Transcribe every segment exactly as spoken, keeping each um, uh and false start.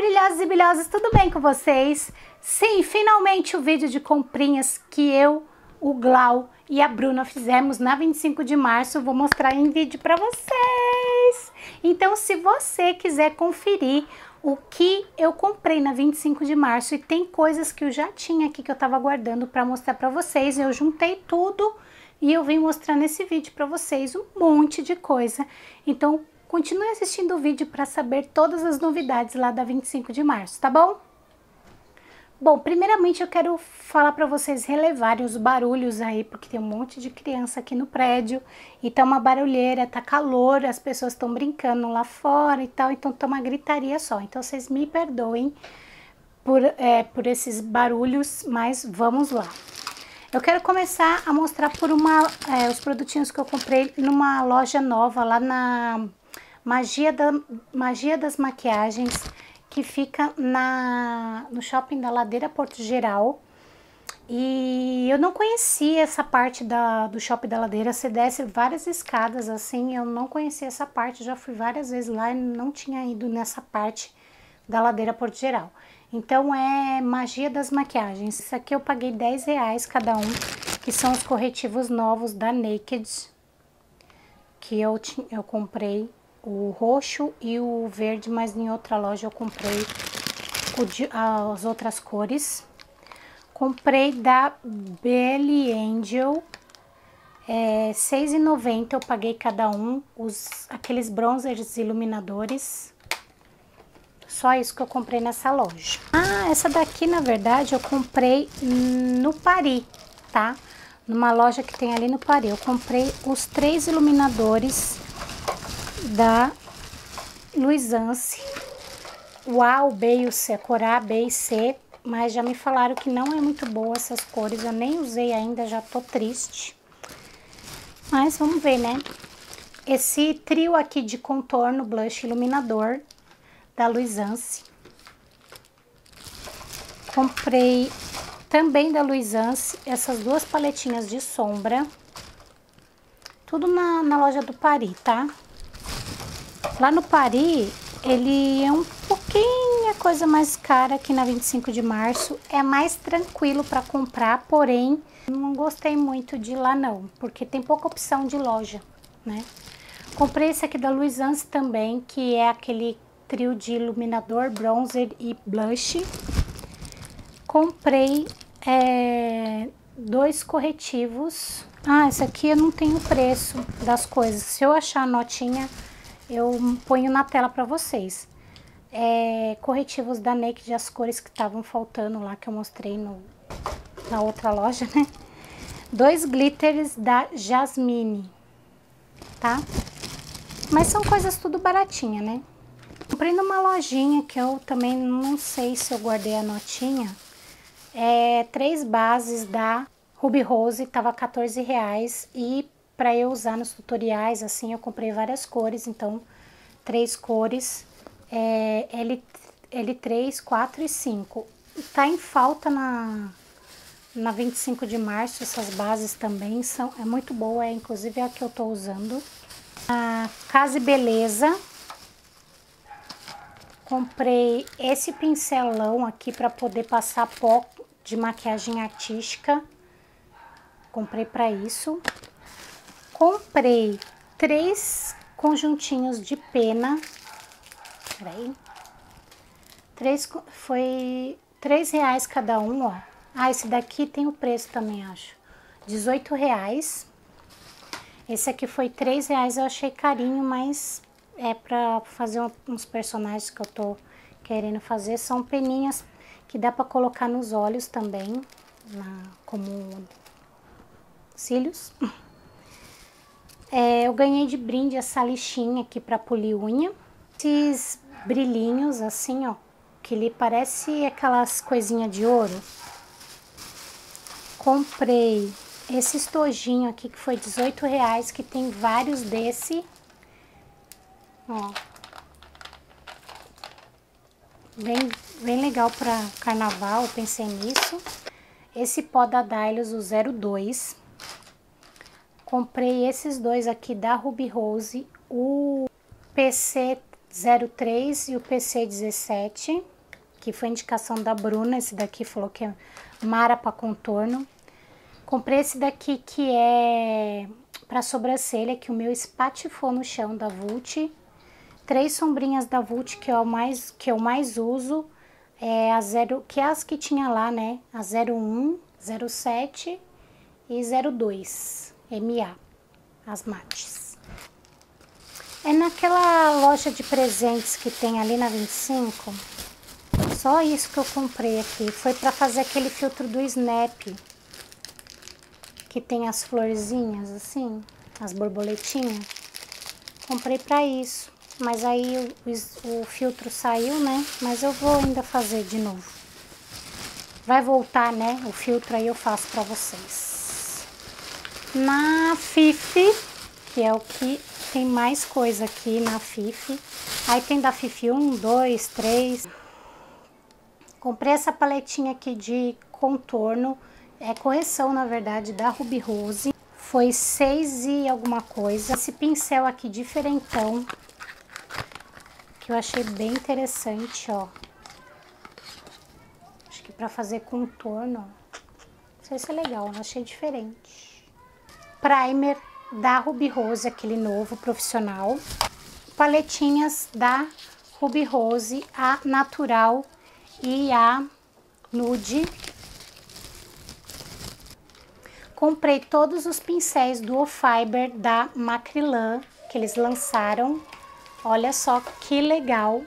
brilhosos e brilhosas, tudo bem com vocês? Sim, finalmente o vídeo de comprinhas que eu, o Glau e a Bruna fizemos na vinte e cinco de março, eu vou mostrar em vídeo pra vocês. Então, se você quiser conferir o que eu comprei na vinte e cinco de março, e tem coisas que eu já tinha aqui que eu tava guardando pra mostrar pra vocês, eu juntei tudo e eu vim mostrar nesse vídeo pra vocês um monte de coisa. Então, continue assistindo o vídeo para saber todas as novidades lá da vinte e cinco de março, tá bom? Bom, primeiramente eu quero falar para vocês relevarem os barulhos aí, porque tem um monte de criança aqui no prédio, e tá uma barulheira, tá calor, as pessoas estão brincando lá fora e tal, então tá uma gritaria só. Então vocês me perdoem por, é, por esses barulhos, mas vamos lá. Eu quero começar a mostrar por uma, é, os produtinhos que eu comprei numa loja nova lá na... Magia, da, magia das maquiagens, que fica na, no shopping da Ladeira Porto Geral. E eu não conhecia essa parte da, do shopping da Ladeira, você desce várias escadas assim, eu não conhecia essa parte, já fui várias vezes lá e não tinha ido nessa parte da Ladeira Porto Geral. Então é magia das maquiagens, isso aqui eu paguei dez reais cada um, que são os corretivos novos da Naked, que eu, eu comprei. O roxo e o verde, mas em outra loja eu comprei o de, as outras cores. Comprei da Bel Angel, é, seis reais e noventa centavos eu paguei cada um, os, aqueles bronzers iluminadores. Só isso que eu comprei nessa loja. Ah, essa daqui na verdade eu comprei no Paris, tá? Numa loja que tem ali no Paris. Eu comprei os três iluminadores da Luisance, o A, o B e o C, a cor A, B e C, mas já me falaram que não é muito boa essas cores, eu nem usei ainda, já tô triste, mas vamos ver, né? Esse trio aqui de contorno, blush, iluminador da Luisance, comprei também da Luisance essas duas paletinhas de sombra, tudo na, na loja do Paris, tá? Lá no Paris, ele é um pouquinho a coisa mais cara que na vinte e cinco de março. É mais tranquilo para comprar, porém, não gostei muito de ir lá não, porque tem pouca opção de loja, né? Comprei esse aqui da Luisance também, que é aquele trio de iluminador, bronzer e blush. Comprei é, dois corretivos. Ah, esse aqui eu não tenho preço das coisas. Se eu achar a notinha... eu ponho na tela pra vocês. É, corretivos da Naked, as cores que estavam faltando lá, que eu mostrei no, na outra loja, né? Dois glitters da Jasmine, tá? Mas são coisas tudo baratinha, né? Comprei numa lojinha que eu também não sei se eu guardei a notinha. É, três bases da Ruby Rose, tava quatorze reais e... para eu usar nos tutoriais, assim, eu comprei várias cores, então, três cores, é, L, L três, quatro e cinco. Tá em falta na, na vinte e cinco de março, essas bases também são, é muito boa, é, inclusive é a que eu tô usando. A Case Beleza, comprei esse pincelão aqui para poder passar pó de maquiagem artística, comprei para isso. Comprei três conjuntinhos de pena, peraí, três, foi três reais cada um, ó. Ah, esse daqui tem o preço também, acho, dezoito reais. Esse aqui foi três reais, eu achei carinho, mas é pra fazer uns personagens que eu tô querendo fazer. São peninhas que dá pra colocar nos olhos também, na, como cílios. É, eu ganhei de brinde essa lixinha aqui pra polir unha. Esses brilhinhos assim, ó, que ele parece aquelas coisinhas de ouro. Comprei esse estojinho aqui que foi dezoito reais, que tem vários desse. Ó. Bem, bem legal pra carnaval, eu pensei nisso. Esse pó da Dailus, o zero dois. Comprei esses dois aqui da Ruby Rose, o P C zero três e o P C dezessete, que foi indicação da Bruna. Esse daqui falou que é mara para contorno. Comprei esse daqui que é para sobrancelha, que o meu espatifou no chão, da Vult. Três sombrinhas da Vult que eu mais, que eu mais uso, é a zero, que é as que tinha lá, né? A zero um, zero sete e zero dois M A, as mates. É naquela loja de presentes que tem ali na vinte e cinco. Só isso que eu comprei aqui. Foi pra fazer aquele filtro do Snap. Que tem as florzinhas, assim, as borboletinhas. Comprei pra isso. Mas aí o, o filtro saiu, né? Mas eu vou ainda fazer de novo. Vai voltar, né? O filtro aí eu faço pra vocês. Na Fifi, que é o que... Tem mais coisa aqui na Fifi. Aí tem da Fifi um, dois, três. Comprei essa paletinha aqui de contorno. É correção, na verdade, da Ruby Rose. Foi seis e alguma coisa. Esse pincel aqui diferentão. Que eu achei bem interessante, ó. Acho que pra fazer contorno. Não sei se é legal, eu achei diferente. Primer da Ruby Rose, aquele novo profissional. Paletinhas da Ruby Rose, a natural e a nude. Comprei todos os pincéis do Fiber da Macrilan que eles lançaram. Olha só que legal.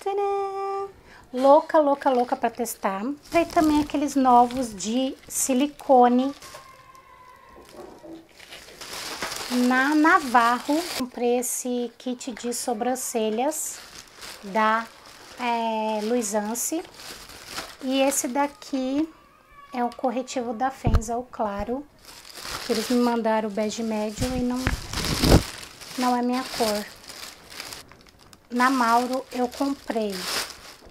Tcharam! Louca, louca, louca para testar. Comprei também aqueles novos de silicone na Navarro. Comprei esse kit de sobrancelhas da é, Luisance. E esse daqui é o corretivo da Fenza, o claro. Que eles me mandaram o bege médio e não, não é minha cor. Na Mauro eu comprei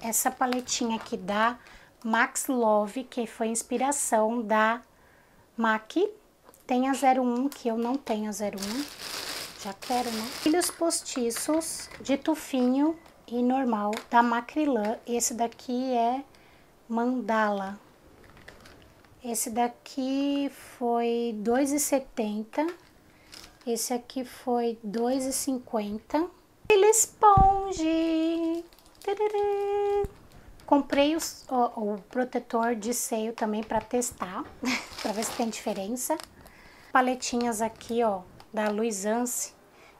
essa paletinha aqui da Max Love, que foi inspiração da M A C. Tem a zero um, que eu não tenho a zero um, já quero, né? Cílios postiços de tufinho e normal, da Macrilan. Esse daqui é Mandala. Esse daqui foi dois e setenta. Esse aqui foi dois e cinquenta. Ele esponge! Tadadá. Comprei os, o, o protetor de seio também para testar, para ver se tem diferença. Paletinhas aqui, ó, da Luisance,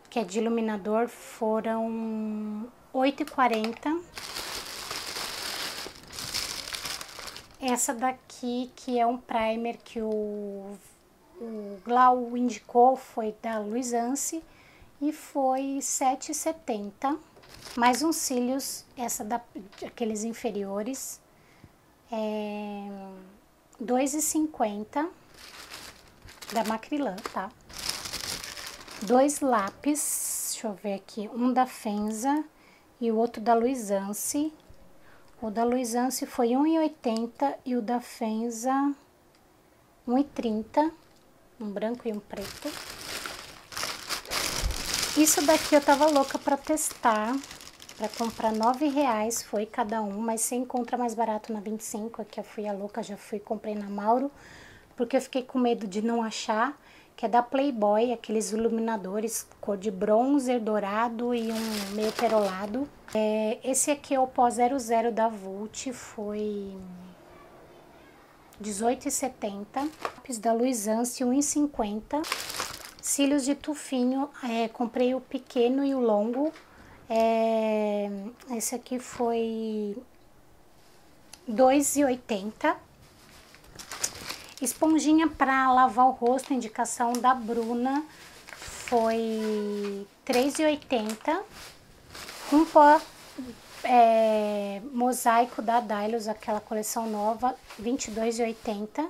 que é de iluminador, foram oito e quarenta. Essa daqui, que é um primer que o, o Glau indicou, foi da Luisance e foi sete e setenta. Mais uns cílios, essa da, aqueles inferiores, é dois e cinquenta. Da Macrilan, tá? Dois lápis, deixa eu ver aqui, um da Fenza e o outro da Luisance. O da Luisance foi um e oitenta e o da Fenza um e trinta, um branco e um preto. Isso daqui eu tava louca pra testar, pra comprar nove reais foi cada um, mas você encontra mais barato na vinte e cinco, aqui eu fui a louca, já fui, comprei na Mauro. Porque eu fiquei com medo de não achar, que é da Playboy, aqueles iluminadores cor de bronzer, dourado e um meio perolado. É, esse aqui é o pó zero zero da Vult, foi dezoito e setenta. Lápis da Luisance, um e cinquenta. Cílios de tufinho, é, comprei o pequeno e o longo. É, esse aqui foi dois e oitenta. Esponjinha para lavar o rosto, indicação da Bruna, foi três e oitenta. Um pó é, mosaico da Dailus, aquela coleção nova, vinte e dois e oitenta.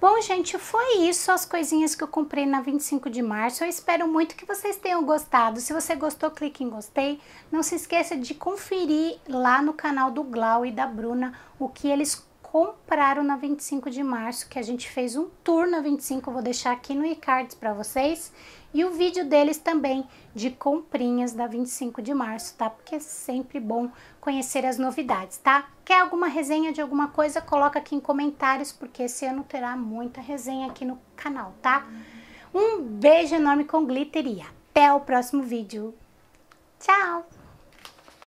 Bom, gente, foi isso as coisinhas que eu comprei na vinte e cinco de março. Eu espero muito que vocês tenham gostado. Se você gostou, clique em gostei. Não se esqueça de conferir lá no canal do Glau e da Bruna o que eles compraram na vinte e cinco de março, que a gente fez um tour na vinte e cinco, eu vou deixar aqui no e-cards para vocês, e o vídeo deles também, de comprinhas da vinte e cinco de março, tá? Porque é sempre bom conhecer as novidades, tá? Quer alguma resenha de alguma coisa? Coloca aqui em comentários, porque esse ano terá muita resenha aqui no canal, tá? Um beijo enorme com glitter e até o próximo vídeo. Tchau!